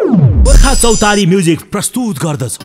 गोर्खा चौतारी म्युजिक प्रस्तुत गर्दछ।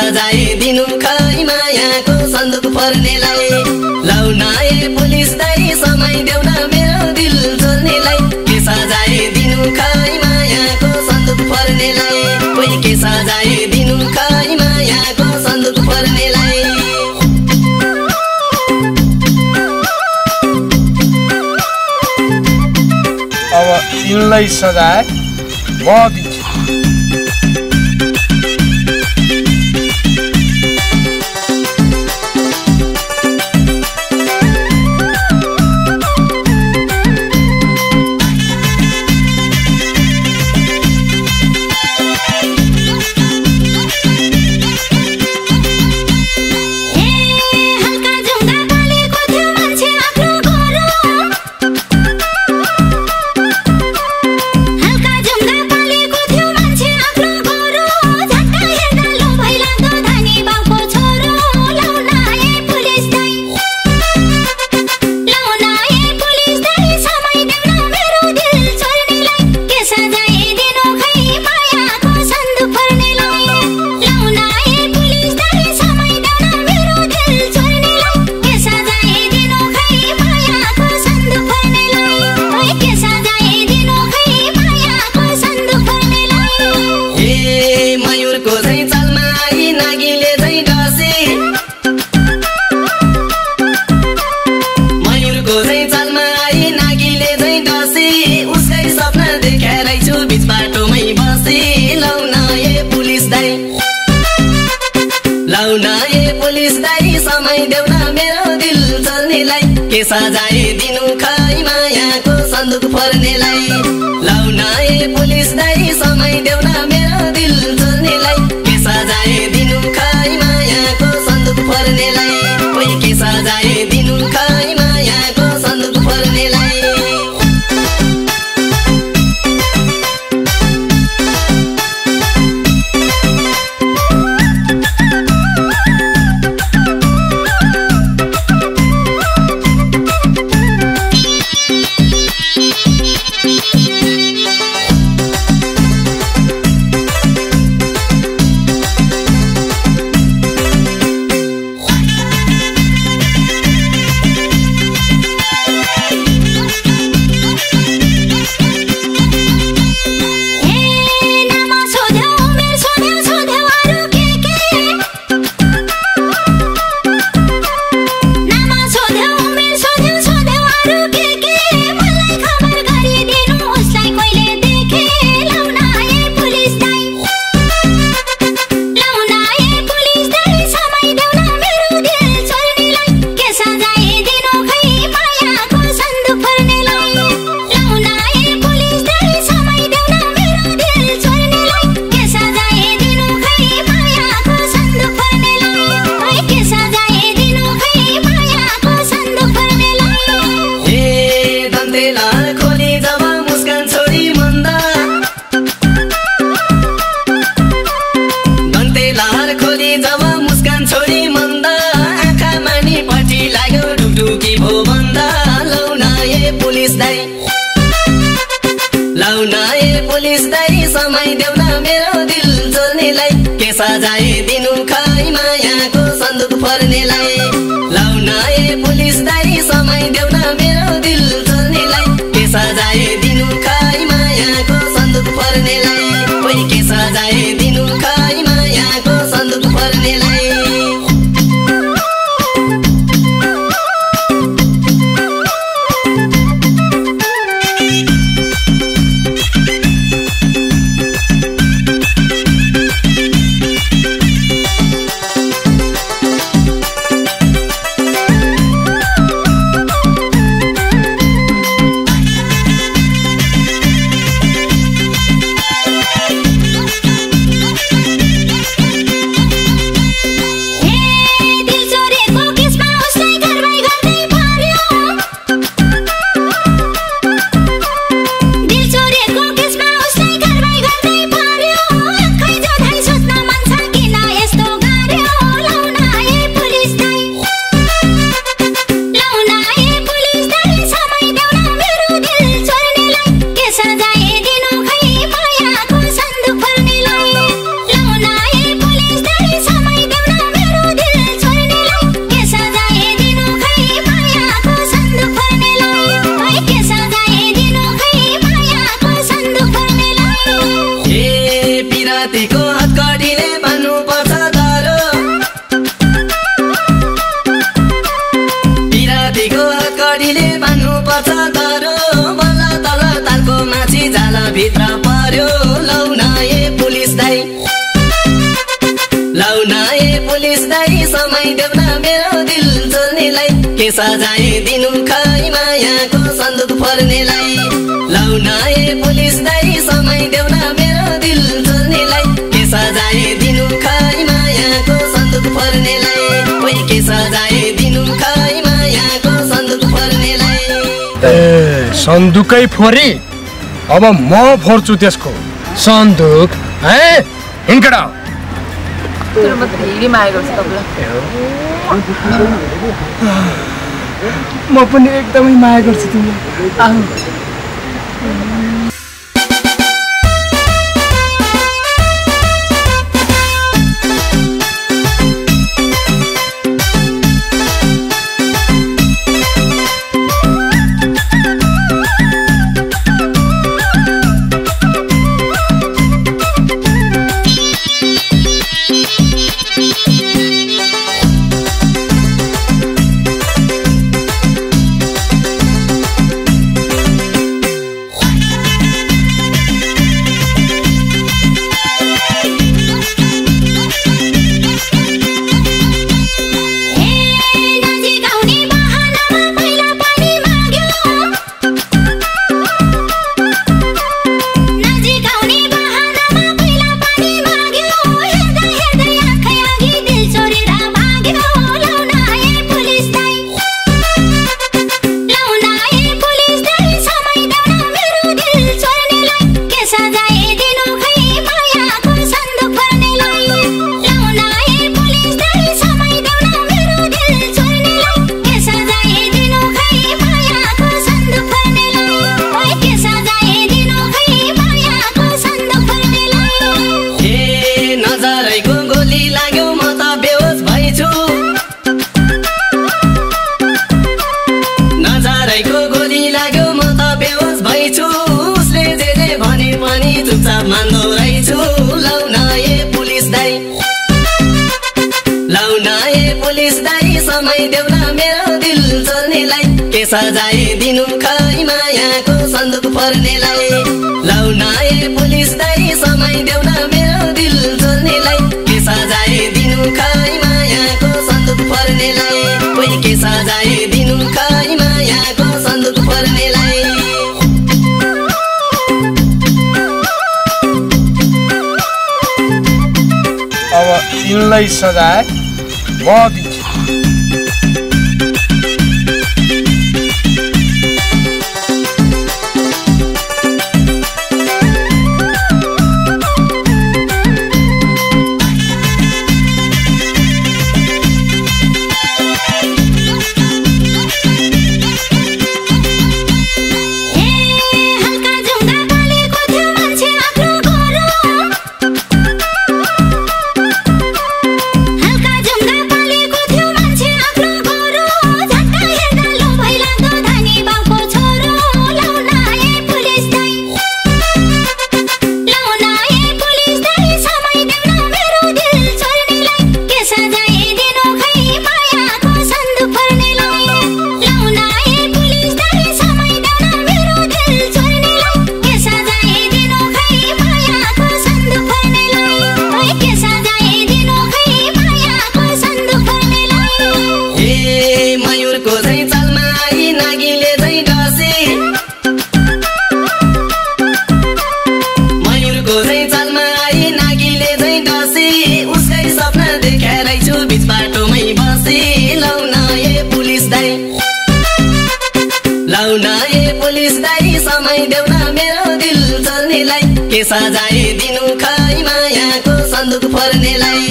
सजाए दिनु खै मायाको सन्दुक पर्नेलाई, लाउना ए पुलिस दाइ समय देउला मेरो दिल जल्नेलाई, के सजाए दिनु खै मायाको सन्दुक पर्नेलाई, कोही के सजाए दिनु खै मायाको सन्दुक पर्नेलाई। अब यिनलाई सजाए म सजाए दिनु खै मायाको सन्दुक पर्नेलाई, लाउन ए पुलिस दाइ समय देउला मेरो दिल जल्नेलाई, के सजाए दिनु खै मायाको सन्दुक पर्नेलाई, कोही के सजाए दिनु खै मायाको सन्दुक पर्नेलाई। सजाए दिनु खै मायाको सन्दुक पर्नेलाई लाउन ए पुलिस दाइ समय देउन मेरो दिल चल्नेलाई के सजाए दिनु खै मायाको सन्दुक पर्नेलाई कोही के सजाए दिनु खै मायाको सन्दुक पर्नेलाई भित्र पर्यो लौनाए पुलिस दाइ समय देउन मेरो दिल चल्नेलाई के सजाए दिनु खै मायाको सन्दुक पर्नेलाई लौनाए पुलिस दाइ समय देउन मेरो दिल चल्नेलाई के सजाए दिनु खै मायाको सन्दुक पर्नेलाई कोही के सजाए दिनु खै मायाको सन्दुक पर्नेलाई सन्दुकै फोरी अब म फोर्छु त्यसको सन्दुक है हिँडकडा तर म फेरि मागेको छु तपाईलाई म पनि एकदमै माया गर्छु तिमीलाई आऊ सजाए दिनु खै मायाको सन्दुक पर्नेलाई लौनाए पुलिस दाइ समय देउन मेरो दिल चल्नेलाई के सजाए दिनु खै मायाको सन्दुक पर्नेलाई कोही के सजाए दिनु खै मायाको सन्दुक पर्नेलाई अब यिनलाई सजाए म बिस्तारी समय देउला मेरो दिल चल्नेलाई के सजाय दिनु खै मायाको सन्दुक फर्नेलाई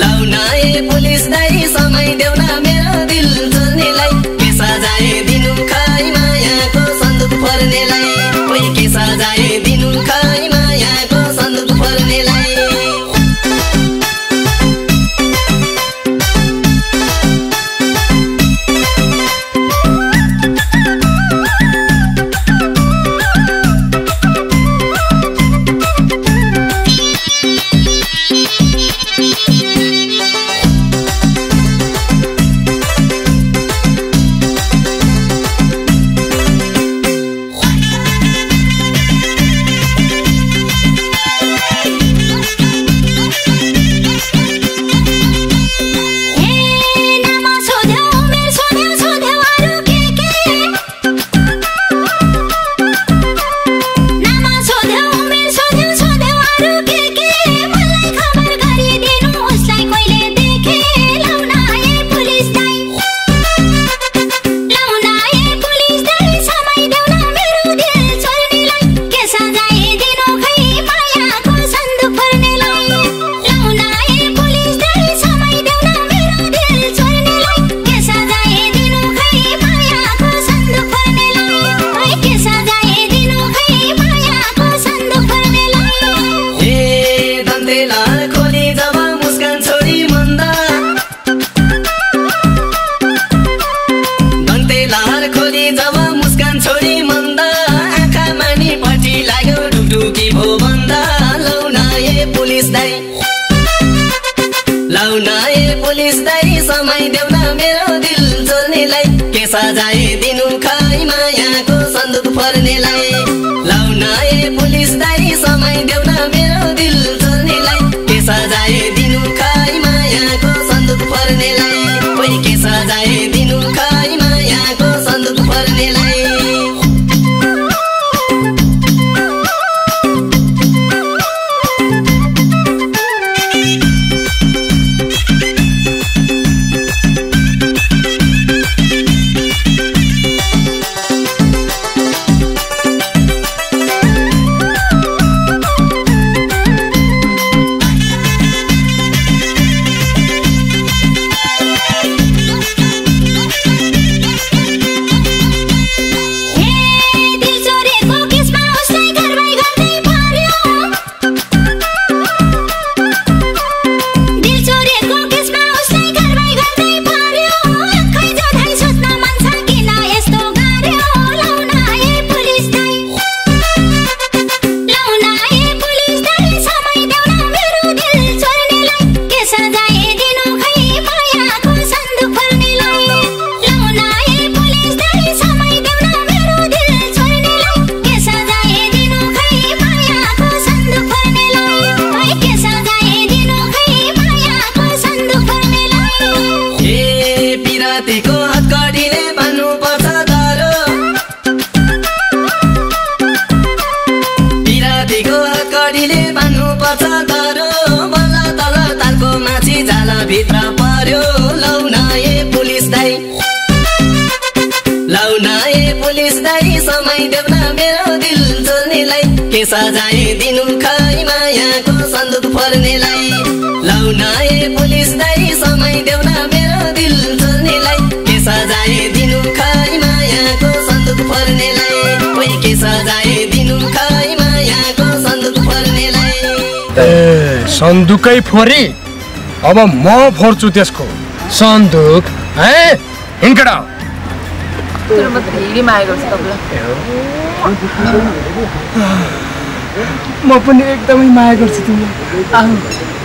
लाउन ए पुलिस दाई समय देउला मेरो दिल चल्नेलाई के सजाय दिनु खै मायाको सन्दुक फर्नेलाई कोही के सजाय दिनु खै मायाको सन्दुक फर्नेलाई सजाय दिनु खै मायाको सन्दुक फर्नेलाई लाउन ए पुलिस दाई समय देउला मेरो दिल चल्नेलाई के सजाय दिनु खै मायाको सन्दुक फर्नेलाई कोही के सजाय दिनु खै मायाको सन्दुक फर्नेलाई भित्र पर्यो लाउन ए पुलिस दाई समय देउला मेरो दिल चल्नेलाई के सजाय दिनु खै मायाको सन्दुक फर्नेलाई लाउन ए पुलिस दाई समय देउला मेरो दिल चल्नेलाई के सजाय दिनु खै मायाको सन्दुक फर्नेलाई कोही के सजाय दिनु खै मायाको सन्दुक फर्नेलाई सन्दुकै फोरी अब म फोर्छु त्यसको सन्दुक है हिन्कडा तर म धेरै मागेको छु तपाईलाई म पनि एकदमै मागेको छु तिमीलाई आऊ